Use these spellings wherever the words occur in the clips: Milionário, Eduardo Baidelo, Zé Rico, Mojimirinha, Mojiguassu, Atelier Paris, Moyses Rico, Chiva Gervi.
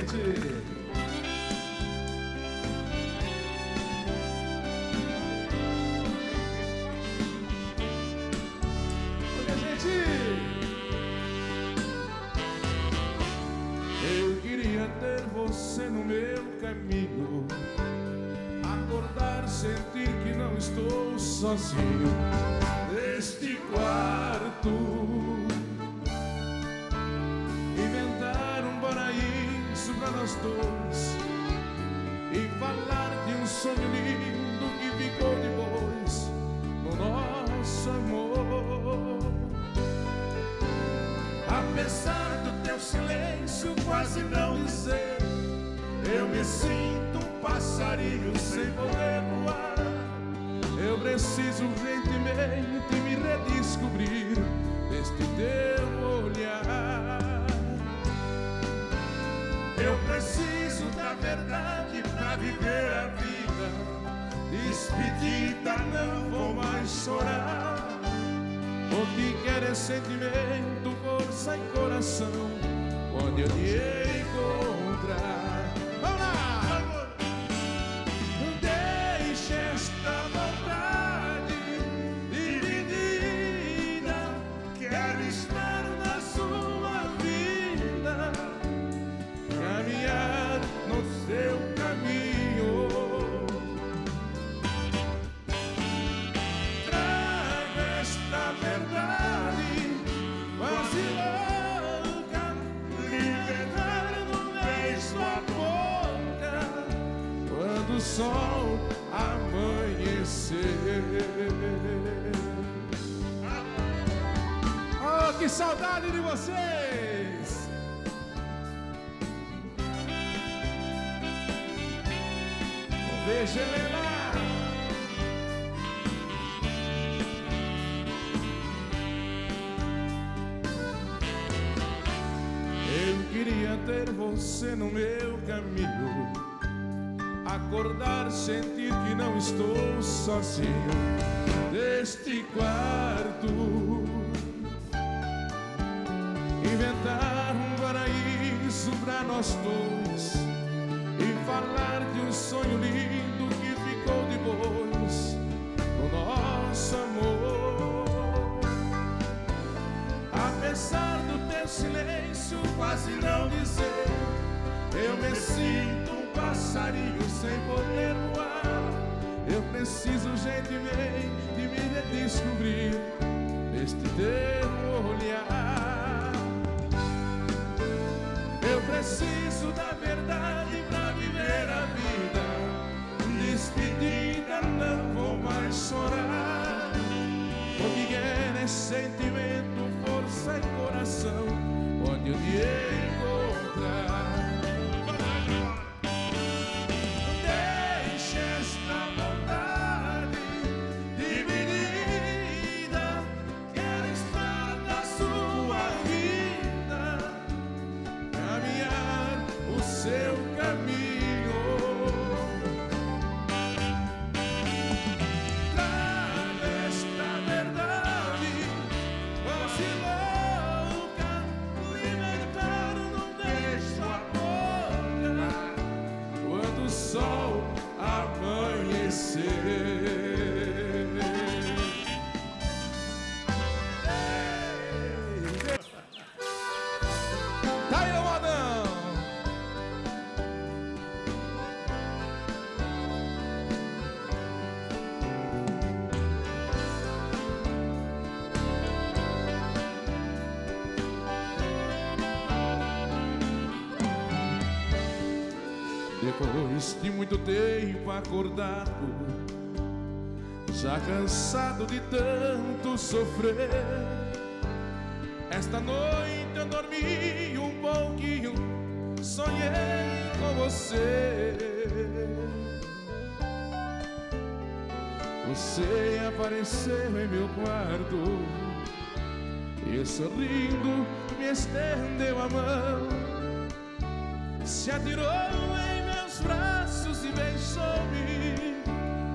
gente! Eu queria ter você no meu caminho, acordar, sentir que não estou sozinho neste quarto, inventar um paraíso pra nós dois e falar de um sonho lindo que ficou depois no nosso amor. Apesar do teu silêncio quase não dizer, eu me sinto um passarinho sem poder voar. Eu preciso urgentemente me redescobrir deste teu olhar. Eu preciso da verdade pra viver a vida. Despedida, não vou mais chorar. O que quer é sentimento, força e coração, onde eu te encontrar. Vamos lá! Deixa esta vontade dividida, quero estar na sua vida, caminhar no seu caminho. O sol amanhecer. Oh, que saudade de vocês! Veja ele lá. Eu queria ter você no meu caminho, acordar, sentir que não estou sozinho neste quarto, inventar um paraíso pra nós dois e falar de um sonho lindo que ficou depois do nosso amor. Apesar do teu silêncio quase não dizer, eu me sinto passarinho sem poder voar. Eu preciso urgentemente de me redescobrir neste teu olhar. Eu preciso da verdade pra viver a vida. Despedida, não vou mais chorar. O que quer é sentimento, força e coração, onde eu te encontrar. Seu caminho, traga esta verdade, doce e louca, libertar não deixo a boca, quando o sol amanhecer. Tá aí, Adão! Depois de muito tempo acordado, já cansado de tanto sofrer, esta noite eu dormi um pouquinho, sonhei com você. Você apareceu em meu quarto e sorrindo me estendeu a mão, se atirou braços e beijou-me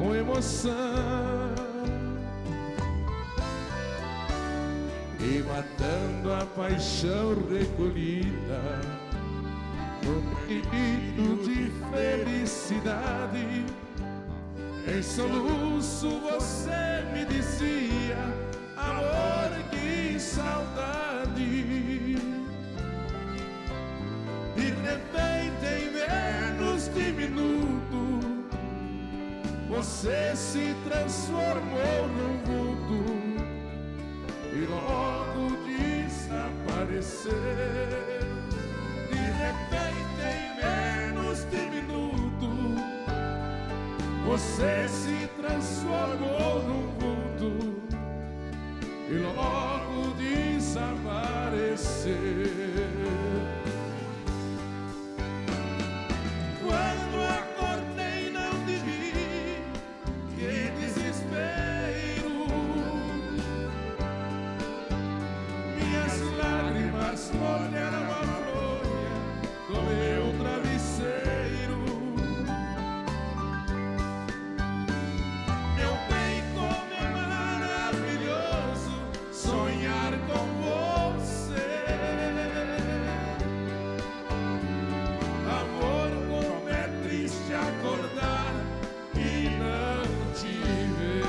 com emoção. E matando a paixão recolhida, grito de felicidade. Em soluço você me dizia: amor, que saudade. De repente, em menos de minuto, você se transformou num vulto e logo desapareceu. De repente, em menos de minuto, você se transformou num vulto e logo desapareceu. Molharam a fronha do meu travesseiro. Meu bem, como é maravilhoso sonhar com você. Amor, como é triste acordar e não te ver.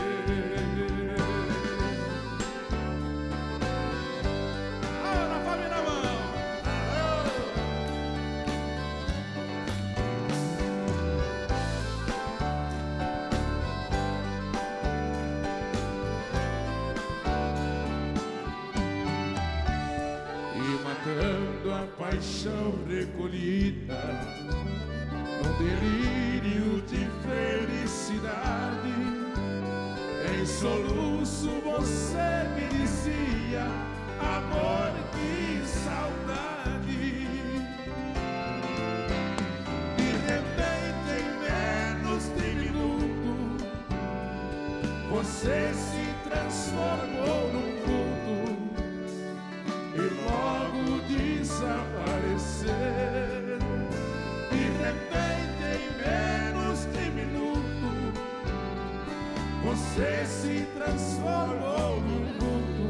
A paixão recolhida num delírio de felicidade. Em soluço você me dizia: amor, que saudade. De repente, em menos de minuto, você se transformou num vulto e logo desaparecer. De repente, em menos de minuto, você se transformou num vulto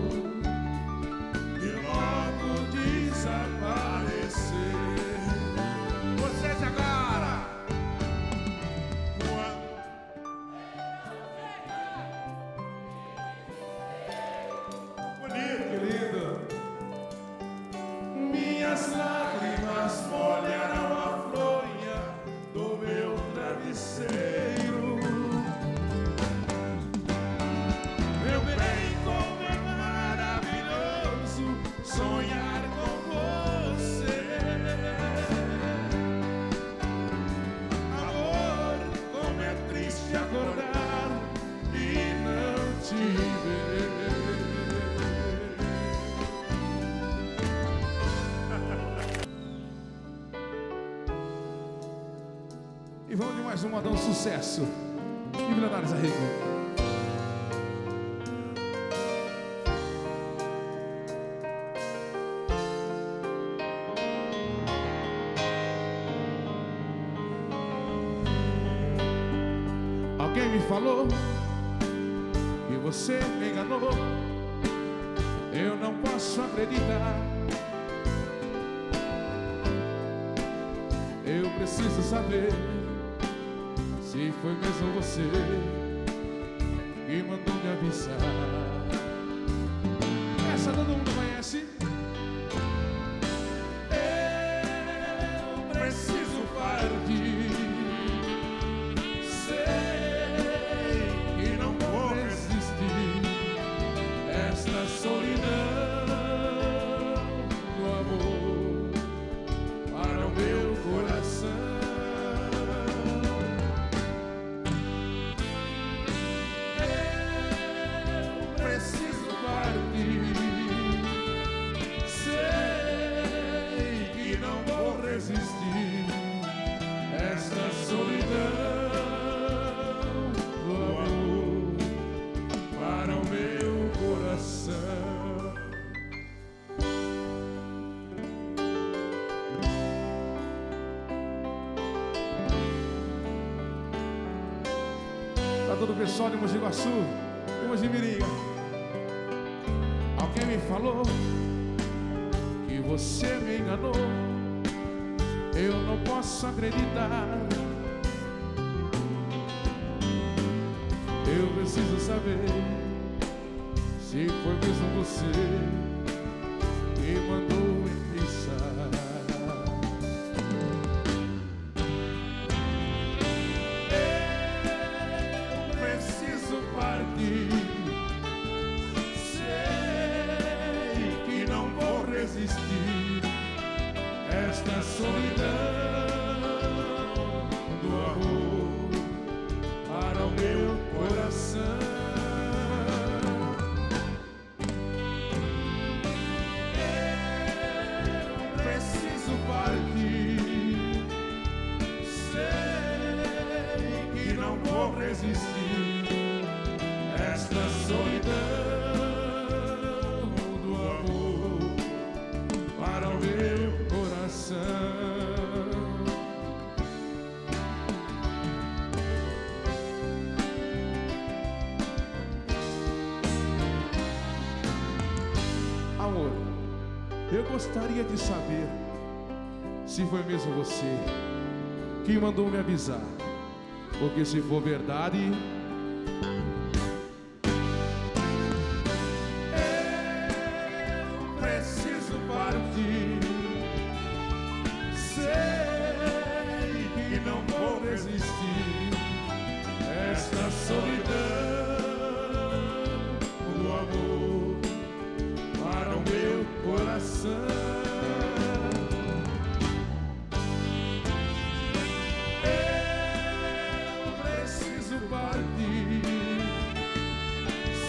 e logo desapareceu. Vocês agora! Bonito, querido! Minhas lágrimas molharam a fronha do meu travesseiro. Meu bem, como é maravilhoso sonhar com você. Amor, como é triste acordar e não te ver. E vamos de mais uma, dá um sucesso. E Milionário Rico. Alguém me falou e você me enganou. Eu não posso acreditar. Eu preciso saber se foi mesmo você que mandou me avisar. Essa todo mundo conhece. Eu preciso partir. Sei que não vou resistir esta solidão do amor para o meu coração. Existir esta solidão do amor para o meu coração. Para todo o pessoal de Mojiguassu e Mojimirinha, alguém me falou que você me enganou. eu não posso acreditar. Eu preciso saber se foi mesmo você que mandou me deixar. Eu preciso partir, sei que não vou resistir esta solidão do amor para o meu coração. Eu preciso partir, sei que não vou resistir esta solidão do amor para o meu coração. Amor, eu gostaria de saber se foi mesmo você que mandou me avisar, porque se for verdade... Eu preciso partir, sei que não vou resistir esta solidão do amor para o meu coração. Eu preciso partir,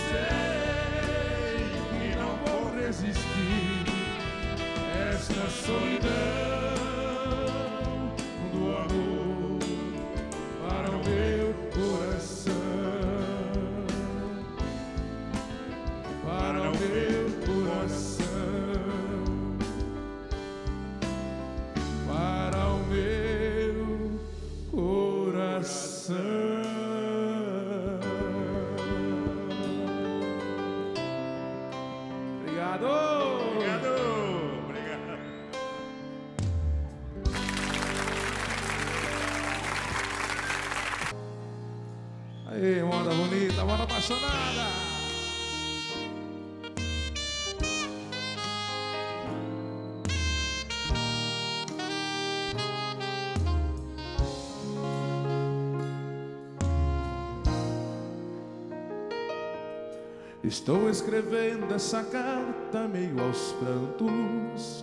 sei que não vou resistir esta solidão do amor para o meu coração. Para o meu coração, para o meu coração. Obrigado! Obrigado! Obrigado! Aí, moda bonita, moda apaixonada! Estou escrevendo essa carta meio aos prantos,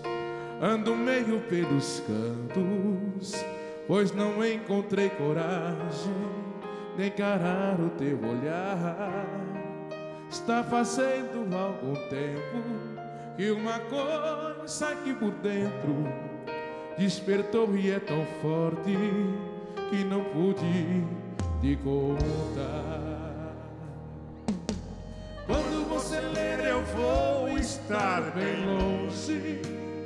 ando meio pelos cantos, pois não encontrei coragem de encarar o teu olhar. Está fazendo algum tempo que uma coisa aqui por dentro despertou e é tão forte que não pude te contar. Quando você ler eu vou estar bem longe,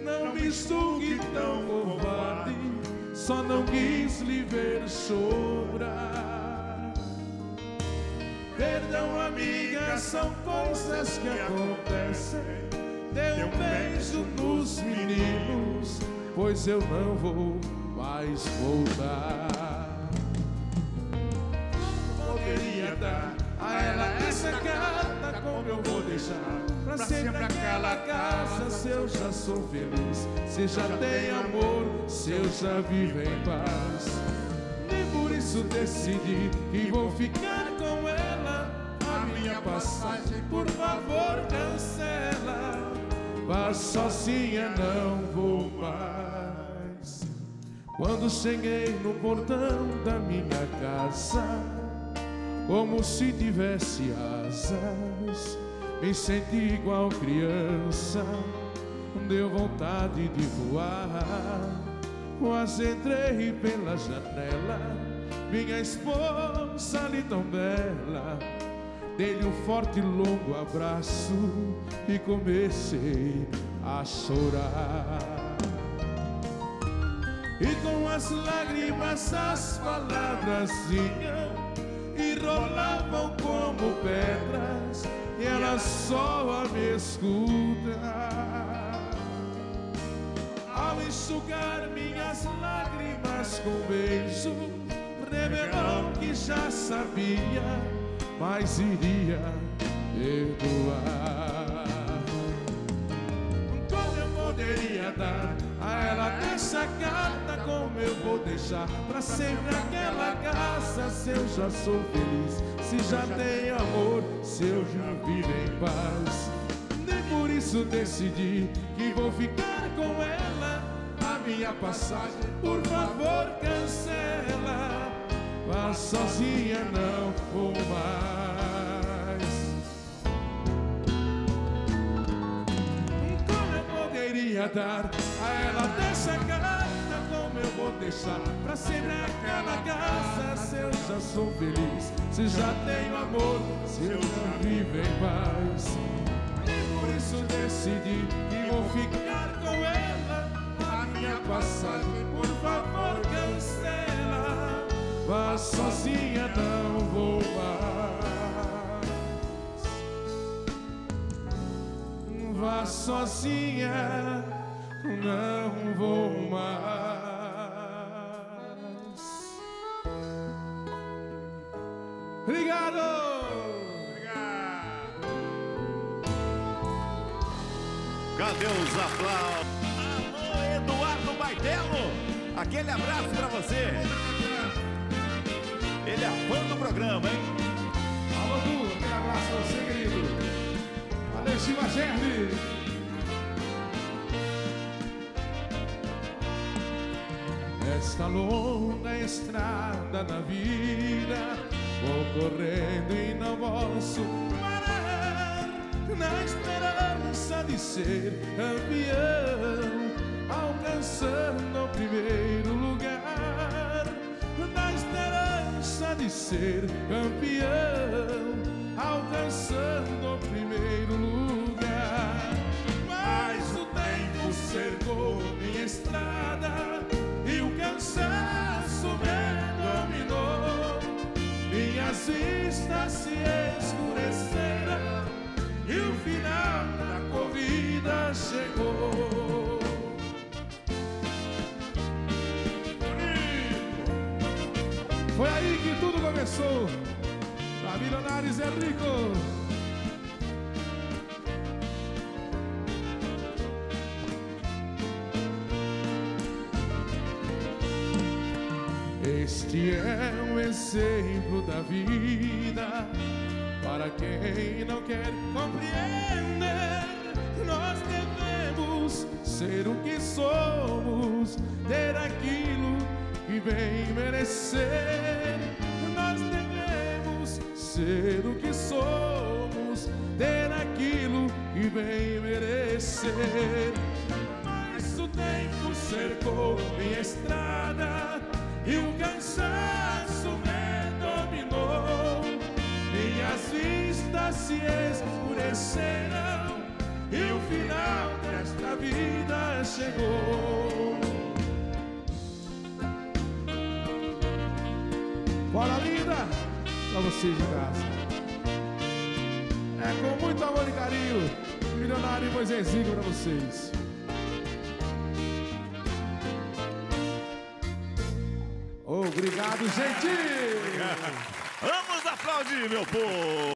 não me julgue tão covarde, só não quis lhe ver chorar. Perdão amiga, são coisas que acontecem, dê um beijo nos meninos, pois eu não vou mais voltar. Poderia dar a ela essa carta, como eu vou deixar pra sempre naquela casa? Se eu já sou feliz, se já tem amor, se eu já vivo em paz. E por isso decidi que vou ficar com ela. A minha passagem, por favor, cancela. Mas sozinha não vou mais. Quando cheguei no portão da minha casa, como se tivesse asas, me senti igual criança, deu vontade de voar. Quase entrei pela janela, minha esposa ali tão bela, dei-lhe um forte e longo abraço e comecei a chorar. E com as lágrimas as palavras vinham e rolavam como pedras, e ela só a me escutar. Ao me enxugar minhas lágrimas com um beijo, revelou que já sabia, mas iria perdoar. Como eu poderia dar a ela essa carta? Como eu vou deixar pra sempre aquela casa? Se eu já sou feliz, se já tenho amor, se eu já vivo em paz. Nem por isso decidi que vou ficar com ela. A minha passagem, por favor, cancela. Mas sozinha não vou mais. Como eu poderia dar a ela dessa carta? Como eu vou deixar pra sempre aquela casa? Se eu já sou feliz, se já tenho amor, se eu já vivo em paz. E por isso decidi que vou ficar com ela. A minha passagem, por favor, cancela. Mas sozinha não vou mais. Vá sozinha, não vou mais. Obrigado! Obrigado! Cadê os aplausos? Alô, Eduardo Baidelo! Aquele abraço pra você! Ele é fã do programa, hein? Alô, Du, aquele abraço pra você, querido! Valeu, Chiva Gervi! Esta longa estrada na vida, vou correndo e não posso parar, na esperança de ser campeão, alcançando o primeiro lugar. Na esperança de ser campeão, alcançando o primeiro lugar. Mas o tempo cercou minha estrada, cansaço me dominou, minhas vistas se escureceram e o final da corrida chegou. Bonito. Foi aí que tudo começou. Pra Milionário e Zé Rico. Este é um exemplo da vida para quem não quer compreender. Nós devemos ser o que somos, ter aquilo que bem merecer. Nós devemos ser o que somos, ter aquilo que bem merecer. Mas o tempo cercou minha estrada e o cansaço me dominou, minhas vistas se escureceram e o final desta vida chegou. Bora, linda! Pra vocês de graça. É com muito amor e carinho, Milionário e Moyses Rico pra vocês. Obrigado, gente! Obrigado. Vamos aplaudir, meu povo!